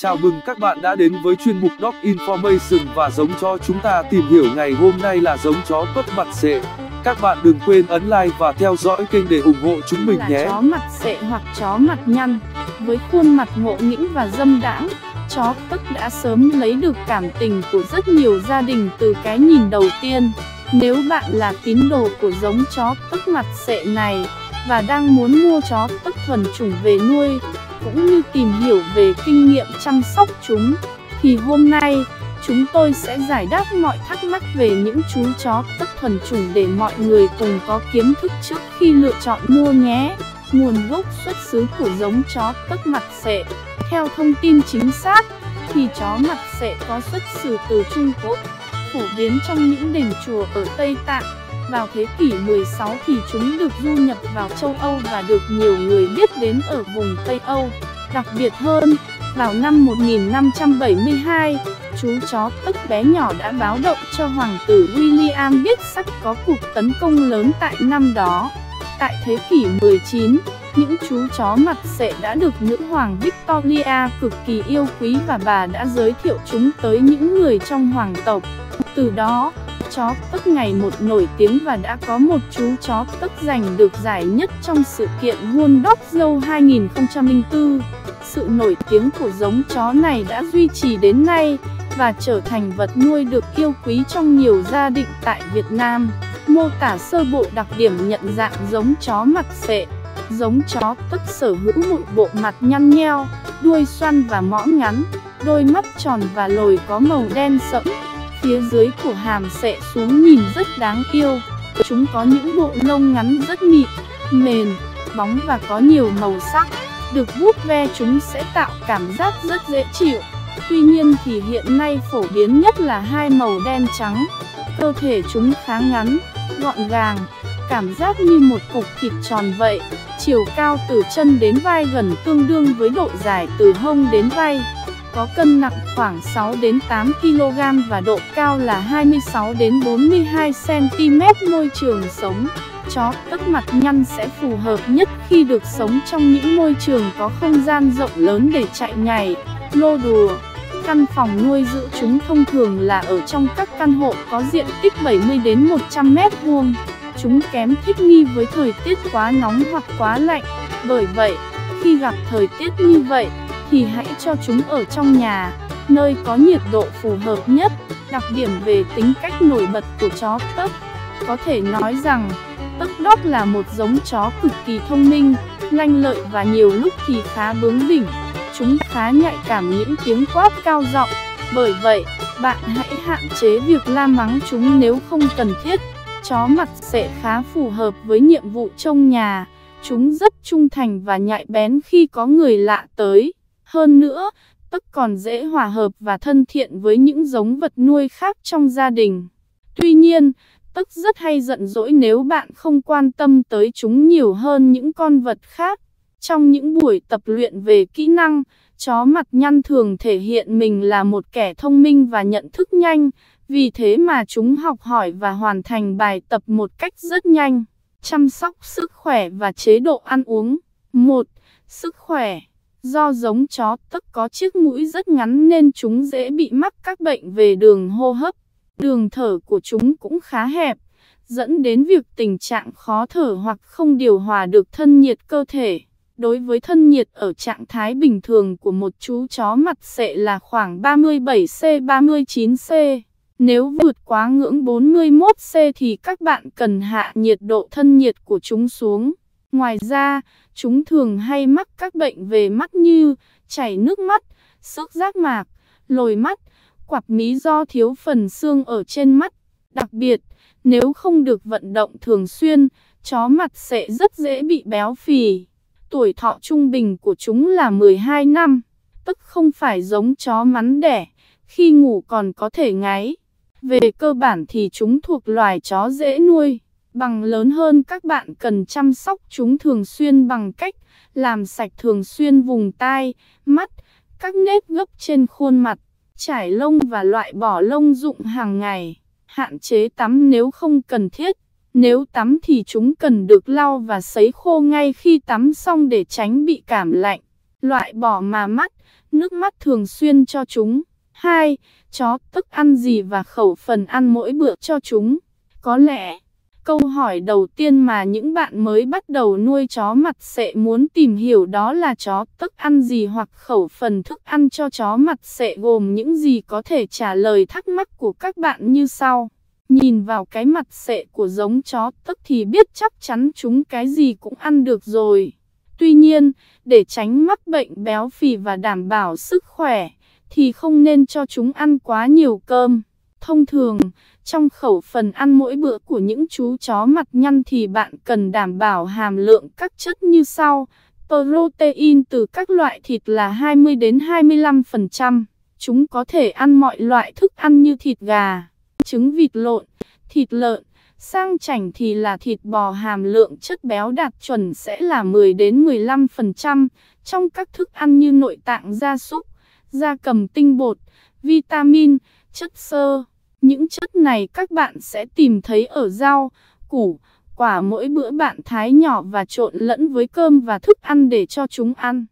Chào mừng các bạn đã đến với chuyên mục Dog Information và giống chó chúng ta tìm hiểu. Ngày hôm nay là giống chó Pug mặt sệ. Các bạn đừng quên ấn like và theo dõi kênh để ủng hộ chúng mình nhé. Chó mặt sệ hoặc chó mặt nhăn, với khuôn mặt ngộ nghĩnh và dâm đãng, chó Pug đã sớm lấy được cảm tình của rất nhiều gia đình từ cái nhìn đầu tiên. Nếu bạn là tín đồ của giống chó Pug mặt sệ này và đang muốn mua chó Pug thuần chủng về nuôi, cũng như tìm hiểu về kinh nghiệm chăm sóc chúng, thì hôm nay chúng tôi sẽ giải đáp mọi thắc mắc về những chú chó Pug thuần chủng để mọi người cùng có kiến thức trước khi lựa chọn mua nhé. Nguồn gốc xuất xứ của giống chó Pug mặt sệ. Theo thông tin chính xác thì chó mặt sệ có xuất xứ từ Trung Quốc, phổ biến trong những đền chùa ở Tây Tạng. Vào thế kỷ 16 thì chúng được du nhập vào châu Âu và được nhiều người biết đến ở vùng Tây Âu. Đặc biệt hơn, vào năm 1572, chú chó Pug bé nhỏ đã báo động cho hoàng tử William biết sắp có cuộc tấn công lớn tại năm đó. Tại thế kỷ 19, những chú chó mặt sệ đã được nữ hoàng Victoria cực kỳ yêu quý và bà đã giới thiệu chúng tới những người trong hoàng tộc. Từ đó, chó Pug ngày một nổi tiếng và đã có một chú chó Pug giành được giải nhất trong sự kiện World Dog Show 2004. Sự nổi tiếng của giống chó này đã duy trì đến nay và trở thành vật nuôi được yêu quý trong nhiều gia đình tại Việt Nam. Mô tả sơ bộ đặc điểm nhận dạng giống chó mặt sệ. Giống chó Pug sở hữu một bộ mặt nhăn nheo, đuôi xoăn và mõm ngắn, đôi mắt tròn và lồi có màu đen sẫm. Phía dưới của hàm sệ xuống nhìn rất đáng yêu. Chúng có những bộ lông ngắn rất mịn, mềm, bóng và có nhiều màu sắc. Được vuốt ve chúng sẽ tạo cảm giác rất dễ chịu. Tuy nhiên thì hiện nay phổ biến nhất là hai màu đen trắng. Cơ thể chúng khá ngắn, gọn gàng, cảm giác như một cục thịt tròn vậy. Chiều cao từ chân đến vai gần tương đương với độ dài từ hông đến vai. Có cân nặng khoảng 6 đến 8 kg và độ cao là 26 đến 42 cm. Môi trường sống, chó Pug mặt nhăn sẽ phù hợp nhất khi được sống trong những môi trường có không gian rộng lớn để chạy nhảy, lô đùa. Căn phòng nuôi giữ chúng thông thường là ở trong các căn hộ có diện tích 70 đến 100 m2. Chúng kém thích nghi với thời tiết quá nóng hoặc quá lạnh. Bởi vậy, khi gặp thời tiết như vậy, thì hãy cho chúng ở trong nhà, nơi có nhiệt độ phù hợp nhất. Đặc điểm về tính cách nổi bật của chó Pug. Có thể nói rằng, Pug Dog là một giống chó cực kỳ thông minh, lanh lợi và nhiều lúc thì khá bướng bỉnh. Chúng khá nhạy cảm những tiếng quát cao giọng. Bởi vậy, bạn hãy hạn chế việc la mắng chúng nếu không cần thiết. Chó mặt sệ khá phù hợp với nhiệm vụ trong nhà. Chúng rất trung thành và nhạy bén khi có người lạ tới. Hơn nữa, Pug còn dễ hòa hợp và thân thiện với những giống vật nuôi khác trong gia đình. Tuy nhiên, Pug rất hay giận dỗi nếu bạn không quan tâm tới chúng nhiều hơn những con vật khác. Trong những buổi tập luyện về kỹ năng, chó mặt nhăn thường thể hiện mình là một kẻ thông minh và nhận thức nhanh, vì thế mà chúng học hỏi và hoàn thành bài tập một cách rất nhanh. Chăm sóc sức khỏe và chế độ ăn uống. 1. Sức khỏe. Do giống chó Pug có chiếc mũi rất ngắn nên chúng dễ bị mắc các bệnh về đường hô hấp. Đường thở của chúng cũng khá hẹp, dẫn đến việc tình trạng khó thở hoặc không điều hòa được thân nhiệt cơ thể. Đối với thân nhiệt ở trạng thái bình thường của một chú chó mặt sệ là khoảng 37°C, 39°C. Nếu vượt quá ngưỡng 41°C thì các bạn cần hạ nhiệt độ thân nhiệt của chúng xuống. Ngoài ra, chúng thường hay mắc các bệnh về mắt như chảy nước mắt, xước giác mạc, lồi mắt, quặp mí do thiếu phần xương ở trên mắt. Đặc biệt, nếu không được vận động thường xuyên, chó mặt sệ rất dễ bị béo phì. Tuổi thọ trung bình của chúng là 12 năm. Pug không phải giống chó mắn đẻ, khi ngủ còn có thể ngáy. Về cơ bản thì chúng thuộc loài chó dễ nuôi. Bằng lớn hơn các bạn cần chăm sóc chúng thường xuyên bằng cách làm sạch thường xuyên vùng tai, mắt, các nếp gấp trên khuôn mặt, chải lông và loại bỏ lông rụng hàng ngày. Hạn chế tắm nếu không cần thiết. Nếu tắm thì chúng cần được lau và sấy khô ngay khi tắm xong để tránh bị cảm lạnh. loại bỏ mà mắt, nước mắt thường xuyên cho chúng. 2. Chó thức ăn gì và khẩu phần ăn mỗi bữa cho chúng. Có lẽ, câu hỏi đầu tiên mà những bạn mới bắt đầu nuôi chó mặt sệ muốn tìm hiểu đó là chó thức ăn gì hoặc khẩu phần thức ăn cho chó mặt sệ gồm những gì, có thể trả lời thắc mắc của các bạn như sau. Nhìn vào cái mặt sệ của giống chó thức thì biết chắc chắn chúng cái gì cũng ăn được rồi. Tuy nhiên, để tránh mắc bệnh béo phì và đảm bảo sức khỏe, thì không nên cho chúng ăn quá nhiều cơm. Thông thường, trong khẩu phần ăn mỗi bữa của những chú chó mặt nhăn thì bạn cần đảm bảo hàm lượng các chất như sau. Protein từ các loại thịt là 20 đến 25%. Chúng có thể ăn mọi loại thức ăn như thịt gà, trứng vịt lộn, thịt lợn. Sang chảnh thì là thịt bò, hàm lượng chất béo đạt chuẩn sẽ là 10 đến 15%. Trong các thức ăn như nội tạng gia súc, gia cầm, tinh bột, vitamin, chất xơ. Những chất này các bạn sẽ tìm thấy ở rau, củ, quả. Mỗi bữa bạn thái nhỏ và trộn lẫn với cơm và thức ăn để cho chúng ăn.